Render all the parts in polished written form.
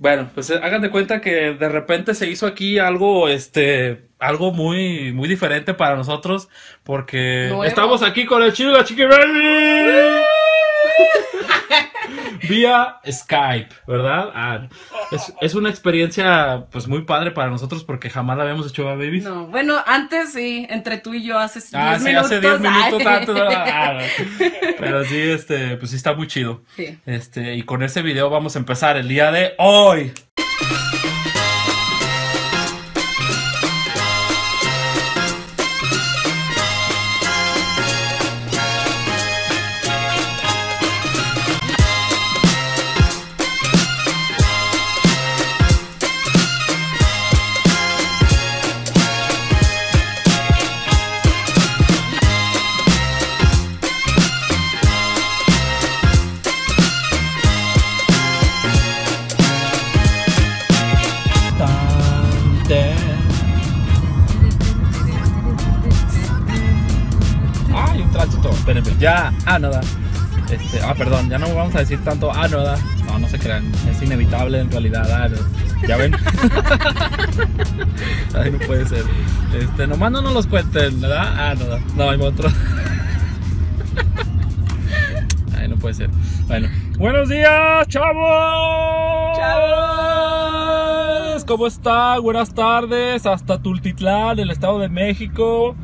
Bueno, pues hagan de cuenta que de repente se hizo aquí algo, algo muy, muy diferente para nosotros, porque ¿nuevo? Estamos aquí con el Chino y la Chickybaby vía Skype, ¿verdad? Ah, es una experiencia pues muy padre para nosotros porque jamás la habíamos hecho, babies. No, bueno, antes sí, entre tú y yo hace 10 minutos. Sí, hace 10 minutos antes. Pero sí, pues sí está muy chido. Sí. Y con ese video vamos a empezar el día de hoy. Ya, nada. Perdón, ya no vamos a decir tanto nada. No, no se crean, es inevitable en realidad. Ya ven. Ay, no puede ser. Nomás no nos los cuenten, ¿verdad? Nada. No, hay otro. Ay, no puede ser. Bueno. Buenos días, chavos. Chavos. ¿Cómo están? Buenas tardes. Hasta Tultitlán, el Estado de México.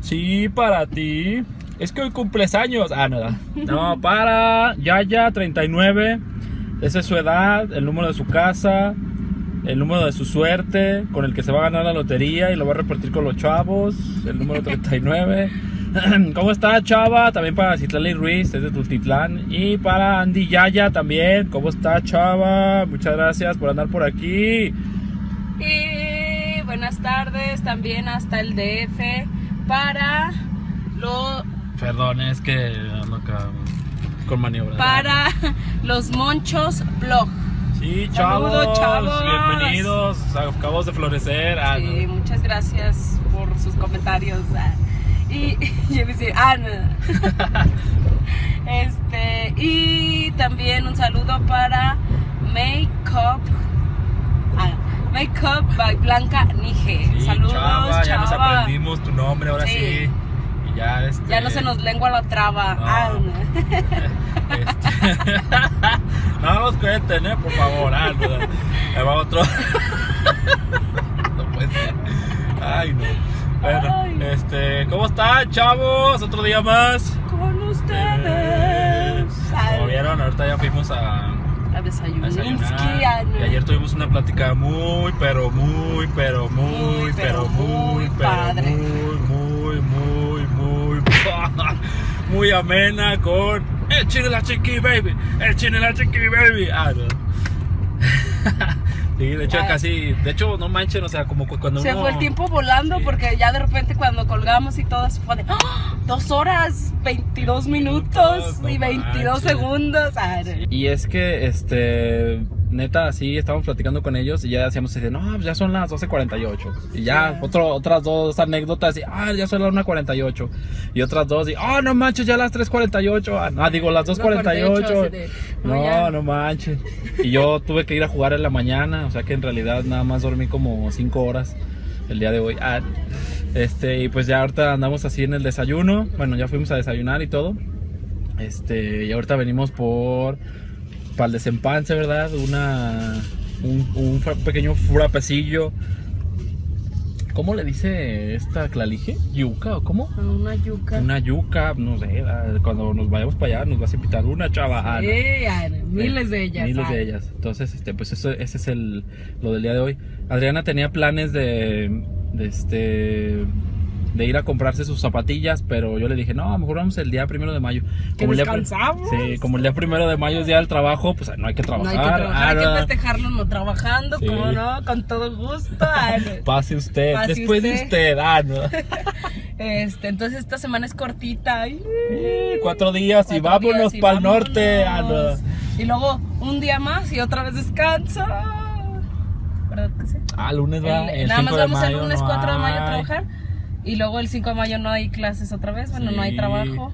Sí, para ti. Es que hoy cumples años. Nada. No, para Yaya39. Esa es su edad, el número de su casa, el número de su suerte, con el que se va a ganar la lotería y lo va a repartir con los chavos. El número 39. ¿Cómo está, chava? También para Citlaly Ruiz, es de Tultitlán. Y para Andy Yaya también. ¿Cómo está, chava? Muchas gracias por andar por aquí. Y buenas tardes también hasta el DF. Para los... Perdón, es que ando acá con maniobras. Para los Monchos Blog. Sí, chavos. Saludos, chavos. Bienvenidos. Acabamos de florecer. Sí, no. Muchas gracias por sus comentarios. Y yo decía, Ana. Y también un saludo para Makeup by Blanca Nije. Sí, saludos, chava. Ya nos aprendimos tu nombre, ahora sí. Ya, ya no se nos lengua la traba. No, no nos cuenten, por favor. Ahí va otro. No puede ser. Ay, no. Bueno, ay. ¿Cómo están, chavos? Otro día más con ustedes. Como vieron, ahorita ya fuimos a desayunar. Y ayer tuvimos una plática muy, pero muy, pero muy, pero muy, padre. Muy amena con el Chino y la Chickybaby, el Chino y la Chickybaby. No. Sí, de hecho casi, de hecho no manchen, o sea, como cuando se uno... fue el tiempo volando, sí. Porque ya de repente cuando colgamos y todo, fue de 2 horas, 22 minutos no y 22 manches. Segundos. Sí. Y es que, neta, así estábamos platicando con ellos y ya decíamos, no, ya son las 12:48. Y ya, otras dos anécdotas, y ya son las 1:48. Y otras dos, y no manches, ya las 3:48. Digo, las 2:48. No, no manches. Y yo tuve que ir a jugar en la mañana, o sea que en realidad nada más dormí como 5 horas el día de hoy. Y pues ya ahorita andamos así en el desayuno. Bueno, ya fuimos a desayunar y todo. Y ahorita venimos para el desempance, ¿verdad? Un pequeño frapecillo. ¿Cómo le dice esta Clalije? ¿Yuca o cómo? Una yuca. Una yuca, no sé, cuando nos vayamos para allá nos vas a invitar una chavajana. Miles de ellas. Miles de ellas. Entonces, pues ese es lo del día de hoy. Adriana tenía planes de ir a comprarse sus zapatillas, pero yo le dije, no, a lo mejor vamos el día 1 de mayo. Como descansamos. Sí, como el día 1 de mayo es día del trabajo, pues no hay que trabajar. No hay que trabajar, hay que festejarlo no trabajando, sí. Como no, con todo gusto. Pase usted, pase después usted. De usted, no. Entonces esta semana es cortita. 4 días y vámonos para el norte. Y luego un día más y otra vez descanso. ¿Verdad que sí? Lunes va el nada más vamos el lunes 4 de mayo a trabajar. Y luego el 5 de mayo no hay clases otra vez, bueno, sí. No hay trabajo.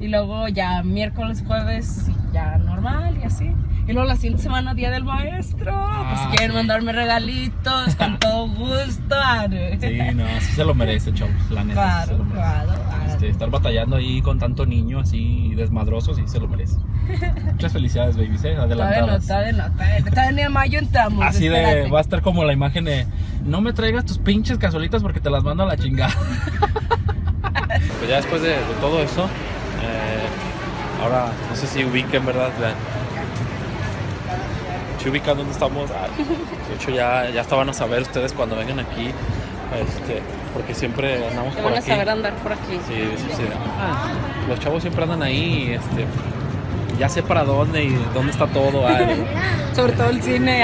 Y luego ya miércoles, jueves, ya normal y así. Y luego la siguiente semana, Día del Maestro. Ah, pues quieren mandarme regalitos con todo gusto. Sí, no, sí se lo merece, chavos, la neta. Claro, sí claro, claro. Estar batallando ahí con tanto niño así desmadroso, sí se lo merece. Muchas felicidades, babies, adelantadas. Todavía en mayo entramos. Así espérate. Va a estar como la imagen de: no me traigas tus pinches cazuelitas porque te las mando a la chingada. Pues ya después de todo eso, ahora no sé si ubiquen, ¿verdad? Si ubican dónde estamos, de hecho ya estaban a saber ustedes cuando vengan aquí, porque siempre andamos por aquí. Van a saber andar por aquí. Sí. Los chavos siempre andan ahí, ya sé para dónde y dónde está todo. Sobre todo el cine.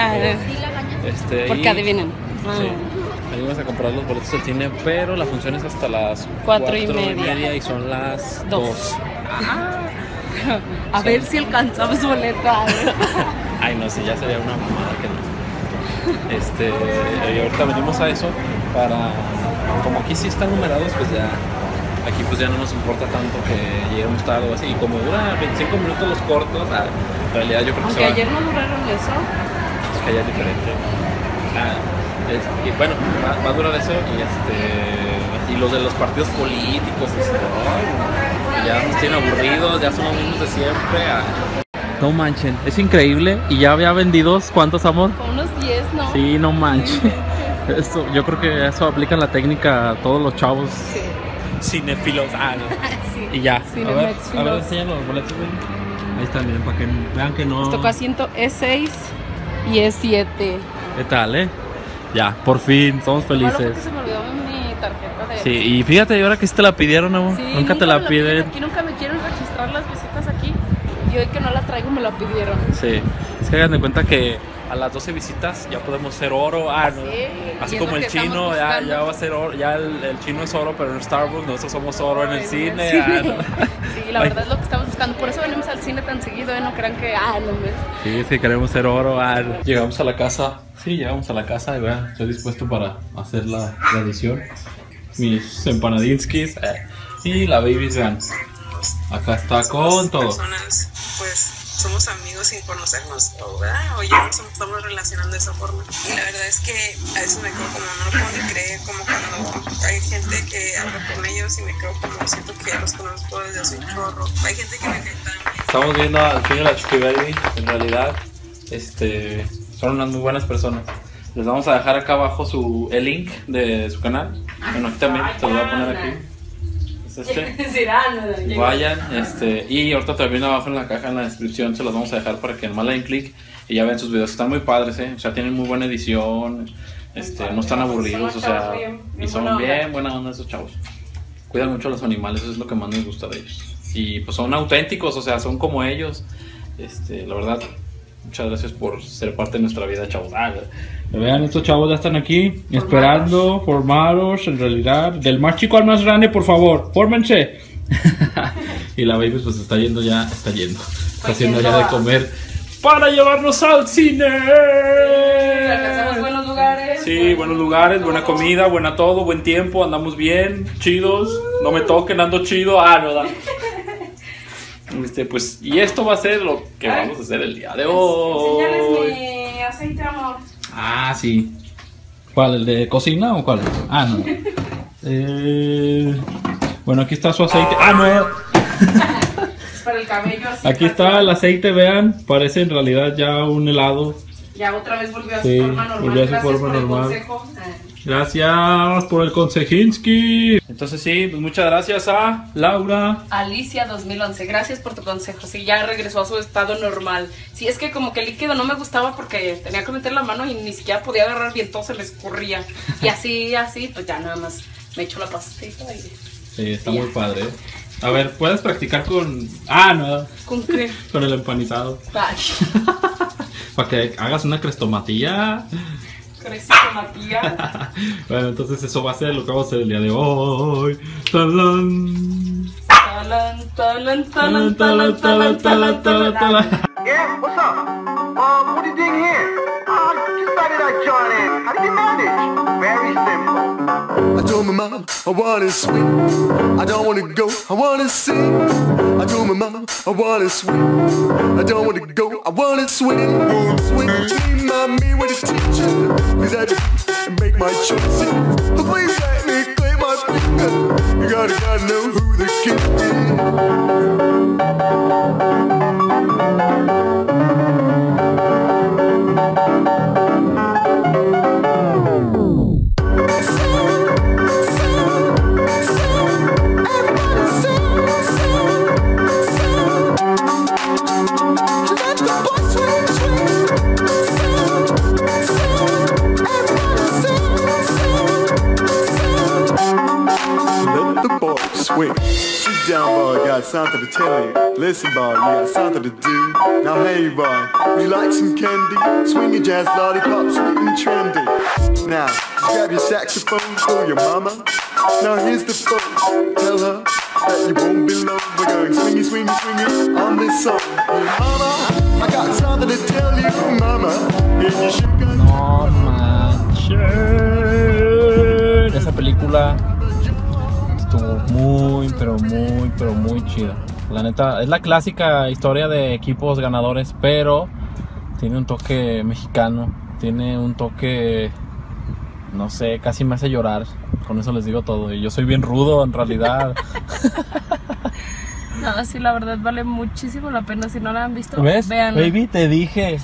Porque adivinen. Sí, venimos a comprar los boletos del cine, pero la función es hasta las 4:30 y son las 2. A ver si alcanzamos boleta. Ay, no sé, ya sería una mamada que no. Y ahorita venimos a eso para... Como aquí sí están numerados, pues ya... Aquí pues ya no nos importa tanto que lleguemos tarde o así. Y como dura 25 minutos los cortos, en realidad yo creo que aunque se va... ayer no duraron eso. Es que allá es diferente. Y bueno, va a durar eso y los de los partidos políticos, ya nos tienen aburridos, ya son los mismos de siempre. No manchen, es increíble. Y ya había vendidos, ¿cuántos, amor? Como unos 10, ¿no? Sí, no manchen. Eso, yo creo que eso aplica la técnica a todos los chavos. Sí. Cinefilos. Sí. Y ya. A ver, enseñan los boletos, güey. Ahí están, miren, para que vean que no. Nos tocó asiento E6 y E7. ¿Qué tal, Ya, por fin, somos felices. Claro, se me olvidó mi tarjeta de... Sí, y fíjate, ahora que sí te la pidieron, amor. Sí, nunca te la piden. Aquí nunca me quieren registrar las visitas aquí. Y hoy que no la traigo me la pidieron. Sí, es que hagan de cuenta que a las 12 visitas ya podemos ser oro. No. Así como el chino, ya va a ser oro. Ya el chino es oro, pero en Starbucks nosotros somos oro en el cine. Sí, la verdad es lo que estamos buscando. Por eso venimos al cine tan seguido, no crean que... Sí, sí, queremos ser oro. Llegamos a la casa. Sí, llegamos a la casa y bueno, estoy dispuesto para hacer la edición. Mis empanadinskis y la baby vean. Acá está con todo. Personas, pues somos amigos sin conocernos, ¿verdad? O ya nos estamos relacionando de esa forma. Y la verdad es que a veces me quedo como, no lo puedo creer, como cuando hay gente que hablo con ellos y me quedo como, siento que ya los conozco desde hace un chorro. Hay gente que me cae tan... Estamos viendo al Chino y la Chickybaby, en realidad, son unas muy buenas personas. Les vamos a dejar acá abajo el link de su canal. Bueno, aquí también, te lo voy a poner aquí. Vayan, y ahorita también abajo en la caja, en la descripción, se los vamos a dejar para que nomás le den clic y ya ven sus videos. Están muy padres, o sea, tienen muy buena edición, no están aburridos, o sea, y son bien buena onda esos chavos. Cuidan mucho a los animales, eso es lo que más nos gusta de ellos. Y pues son auténticos, o sea, son como ellos. La verdad, muchas gracias por ser parte de nuestra vida, chavos. Vean, estos chavos ya están aquí esperando, formados, en realidad. Del más chico al más grande, por favor, fórmense. Y la baby pues está yendo. Está haciendo ya de comer para llevarnos al cine. Alcanzamos buenos lugares. Sí, buenos lugares, buena comida, buena todo, buen tiempo, andamos bien, chidos. No me toquen, ando chido. No. Pues, y esto va a ser lo que vamos a hacer el día de hoy. Enseñales mi aceite, amor. Sí. ¿Cuál? ¿El de cocina o cuál? No. Bueno, aquí está su aceite. No. Es para el cabello. Así aquí está el aceite, vean. Parece en realidad ya un helado. Ya otra vez volvió a su forma normal. Volvió a su forma normal. Gracias por el consejinsky. Entonces sí, pues muchas gracias a Laura. Alicia 2011, gracias por tu consejo. Sí, ya regresó a su estado normal. Sí, es que como que el líquido no me gustaba porque tenía que meter la mano y ni siquiera podía agarrar bien, todo se le escurría. Y así, pues ya nada más me echo la pastita y... Sí, está muy padre. A ver, ¿puedes practicar con... no. ¿Con qué? Con el empanizado. Para que hagas una crestomatilla. Bueno, entonces eso va a ser lo que vamos a hacer el día de hoy. Yeah, what's up? What are you doing here? Just started out joining. How did you manage? Very simple. I told my mom I wanna swim. I don't wanna go. I wanna sing. I wanna swim. I don't wanna go. I wanna swim. Swim, dream on me with a teacher. Cause I just make my choices. So please let me clear my finger. You gotta know who the kid is. Wait, sit down, boy, I got something to tell you. Listen, boy, you got something to do. Now, hey, boy, would you like some candy? Swing your jazz lollipop, sweet and trendy. Now, grab your saxophone, call your mama. Now, here's the phone, tell her that you won't be long. We're going swingy, swingy, swingy on this song. Mama, I got something to tell you, mama. If you should go on my shirt. Esa película estuvo muy, pero muy, pero muy chida. La neta, es la clásica historia de equipos ganadores, pero tiene un toque mexicano, tiene un toque, no sé, casi me hace llorar. Con eso les digo todo, y yo soy bien rudo en realidad. No, sí, la verdad vale muchísimo la pena. Si no la han visto, ¿ves? Véanla. Baby, te dije. Es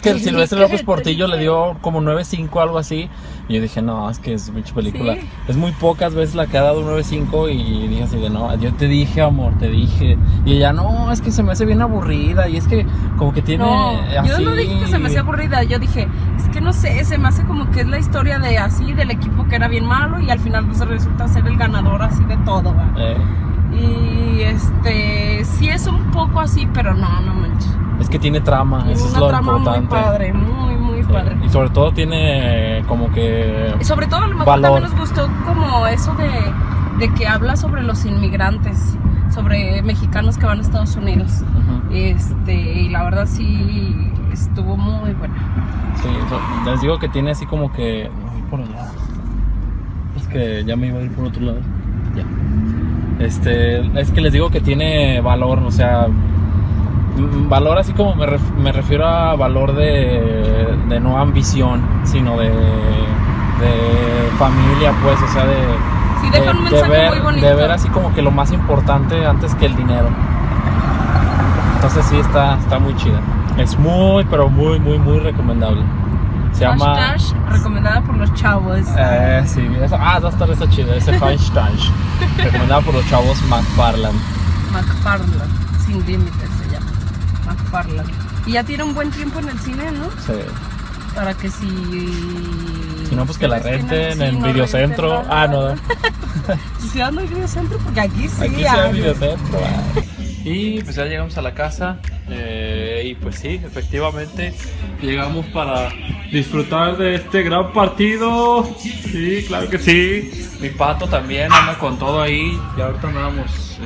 que el Silvestre López Portillo le dio como 9.5, algo así. Y yo dije, no, es que es mucha película. ¿Sí? Es muy pocas veces la que ha dado un 9.5. Y dije así de, no, yo te dije, amor, te dije. Y ella, no, es que se me hace bien aburrida. Y es que como que tiene no, así. Yo no dije que se me hacía aburrida. Yo dije, es que no sé, se me hace como que es la historia de así, del equipo que era bien malo. Y al final pues resulta ser el ganador así de todo, ¿verdad? Y sí es un poco así, pero no manches. Es que tiene trama, y eso es lo trama importante. Muy padre, muy padre. Y sobre todo tiene como que sobre todo a lo mejor valor. También nos gustó como eso de que habla sobre los inmigrantes, sobre mexicanos que van a Estados Unidos. Y la verdad sí estuvo muy buena. Sí, les digo que tiene así como que voy por allá. Es que ya me iba a ir por otro lado. Ya. Es que les digo que tiene valor, o sea, valor así como me refiero a valor de no ambición, sino de familia, pues, o sea, sí, deja un mensaje muy bonito. De ver así como que lo más importante antes que el dinero. Entonces sí, está muy chida. Es muy, pero muy, muy, muy recomendable. Se llama recomendada por los chavos. Sí, va a estar esa chida, ese hashtag. Recomendada por los chavos McFarland. McFarland, sin límites se llama. McFarland. Y ya tiene un buen tiempo en el cine, ¿no? Sí. Para que si no, pues que la renten en videocentro. No. Si no hay videocentro, porque aquí sí. Aquí hay videocentro. Y pues ya llegamos a la casa. Y pues sí, efectivamente llegamos para disfrutar de este gran partido. Sí, claro que sí. Mi pato también anda con todo ahí. Y ahorita andábamos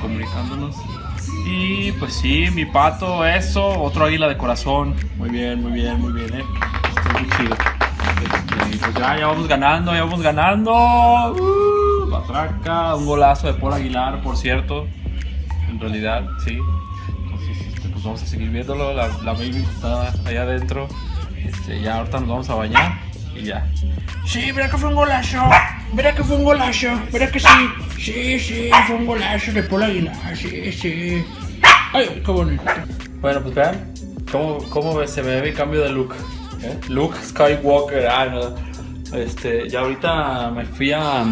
comunicándonos. Y pues sí, mi pato, eso. Otro águila de corazón. Muy bien, muy bien, muy bien. Está muy chido. Pues ya vamos ganando, ya vamos ganando. Patraca, un golazo de Paul Aguilar, por cierto. En realidad, sí. Entonces, pues vamos a seguir viéndolo. La baby está allá adentro. Ya ahorita nos vamos a bañar y ya. Sí, verá que fue un golazo. Verá que fue un golazo. Verá que sí. Sí, fue un golazo de Paul Aguilar. Sí. Ay, qué bonito. Bueno, pues vean cómo se me ve el cambio de look. Luke Skywalker. Ya ahorita me fui a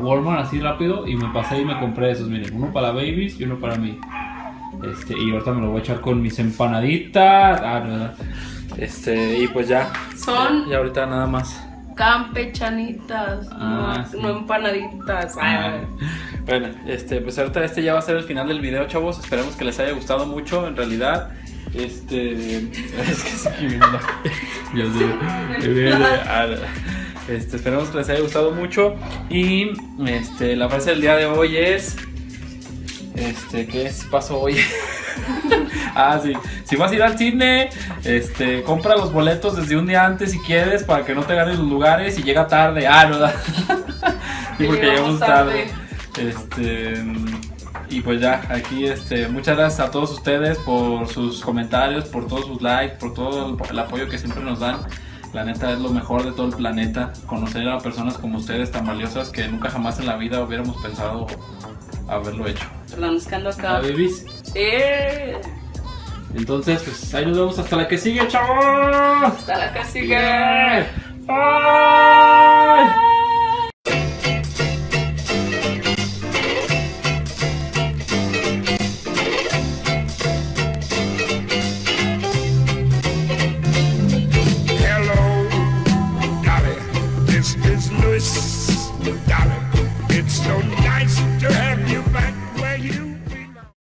Walmart así rápido y me pasé y me compré esos, miren, uno para babies y uno para mí. Y ahorita me lo voy a echar con mis empanaditas. Y pues ya. Son. Y ahorita nada más. Campechanitas, sí. No empanaditas. Bueno, pues ahorita ya va a ser el final del video, chavos. Esperemos que les haya gustado mucho, en realidad. Es que sí que viene. Yo sé. Esperemos que les haya gustado mucho. Y la frase del día de hoy es ¿qué pasó hoy? Sí. Si vas a ir al cine, compra los boletos desde un día antes si quieres, para que no te ganes los lugares y llega tarde. ¿Verdad? Sí, porque llegamos tarde. Y pues ya, aquí muchas gracias a todos ustedes por sus comentarios, por todos sus likes, por todo el apoyo que siempre nos dan. La neta es lo mejor de todo el planeta, conocer a personas como ustedes tan valiosas que nunca jamás en la vida hubiéramos pensado haberlo hecho. Perdón, buscando acá. Entonces, pues ahí nos vemos hasta la que sigue, chavos. Hasta la que sigue. Yeah.